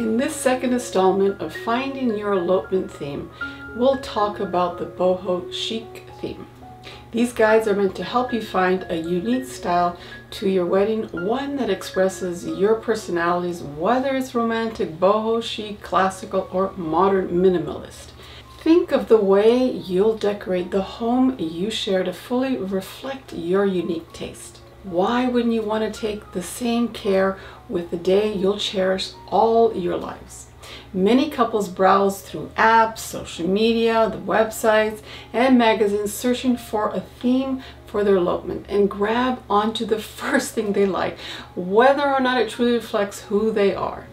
In this second installment of Finding Your Elopement theme, we'll talk about the boho chic theme. These guides are meant to help you find a unique style to your wedding, one that expresses your personalities, whether it's romantic, boho chic, classical, or modern minimalist. Think of the way you'll decorate the home you share to fully reflect your unique taste. Why wouldn't you want to take the same care with the day you'll cherish all your lives? Many couples browse through apps, social media, the websites, and magazines searching for a theme for their elopement and grab onto the first thing they like, whether or not it truly reflects who they are.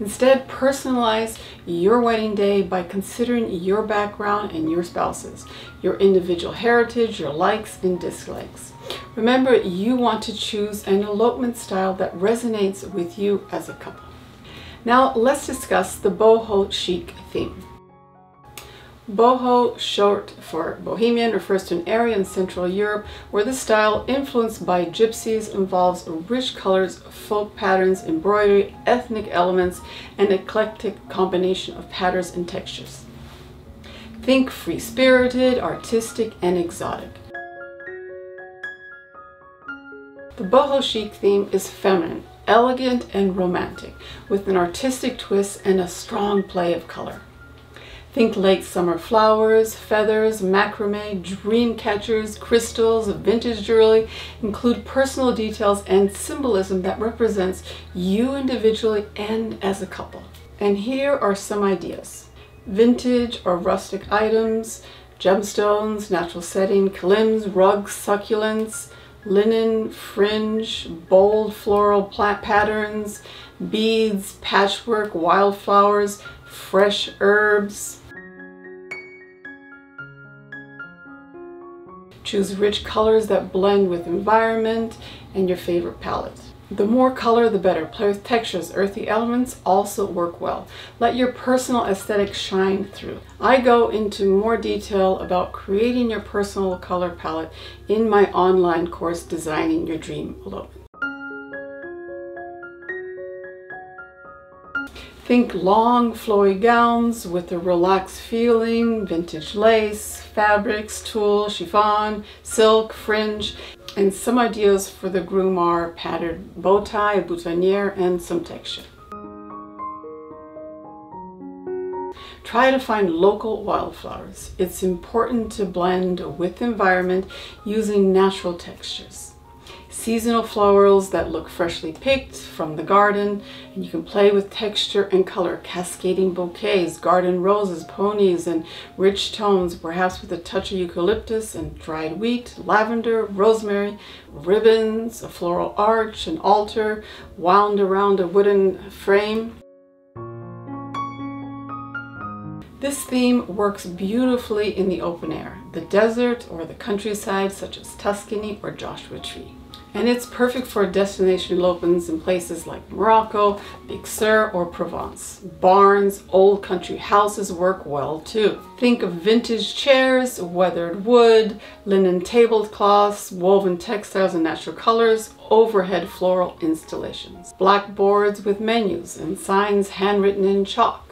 Instead, personalize your wedding day by considering your background and your spouse's, your individual heritage, your likes and dislikes. Remember, you want to choose an elopement style that resonates with you as a couple. Now let's discuss the boho chic theme. Boho, short for bohemian, refers to an area in Central Europe where the style, influenced by gypsies, involves rich colors, folk patterns, embroidery, ethnic elements, and eclectic combination of patterns and textures. Think free-spirited, artistic, and exotic. The boho chic theme is feminine, elegant and romantic, with an artistic twist and a strong play of color. Think late summer flowers, feathers, macrame, dream catchers, crystals, vintage jewelry. Include personal details and symbolism that represents you individually and as a couple. And here are some ideas. Vintage or rustic items, gemstones, natural setting, kilims, rugs, succulents, linen, fringe, bold floral patterns, beads, patchwork, wildflowers, fresh herbs. Choose rich colors that blend with environment and your favorite palette. The more color, the better. Play with textures. Earthy elements also work well. Let your personal aesthetic shine through. I go into more detail about creating your personal color palette in my online course, Designing Your Dream Elopement. Think long, flowy gowns with a relaxed feeling, vintage lace, fabrics, tulle, chiffon, silk, fringe. And some ideas for the groom are patterned bow tie, a boutonniere, and some texture. Try to find local wildflowers. It's important to blend with environment using natural textures. Seasonal florals that look freshly picked from the garden, and you can play with texture and color, cascading bouquets, garden roses, ponies, and rich tones, perhaps with a touch of eucalyptus and dried wheat, lavender, rosemary, ribbons, a floral arch, an altar wound around a wooden frame. This theme works beautifully in the open air, the desert or the countryside such as Tuscany or Joshua Tree. And it's perfect for destination elopements in places like Morocco, Big Sur, or Provence. Barns, old country houses work well too. Think of vintage chairs, weathered wood, linen tablecloths, woven textiles in natural colors, overhead floral installations, blackboards with menus and signs handwritten in chalk.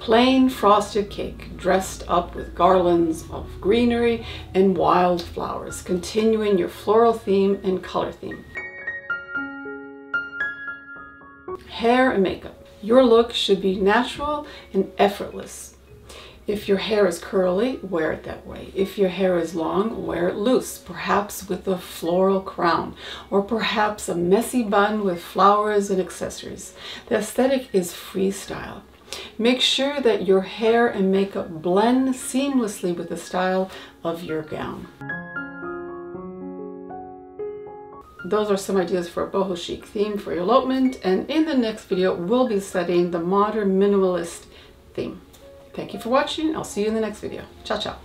Plain frosted cake dressed up with garlands of greenery and wildflowers, continuing your floral theme and color theme. Hair and makeup. Your look should be natural and effortless. If your hair is curly, wear it that way. If your hair is long, wear it loose, perhaps with a floral crown, or perhaps a messy bun with flowers and accessories. The aesthetic is freestyle. Make sure that your hair and makeup blend seamlessly with the style of your gown. Those are some ideas for a boho chic theme for your elopement, and in the next video we'll be studying the modern minimalist theme. Thank you for watching. I'll see you in the next video. Ciao, ciao.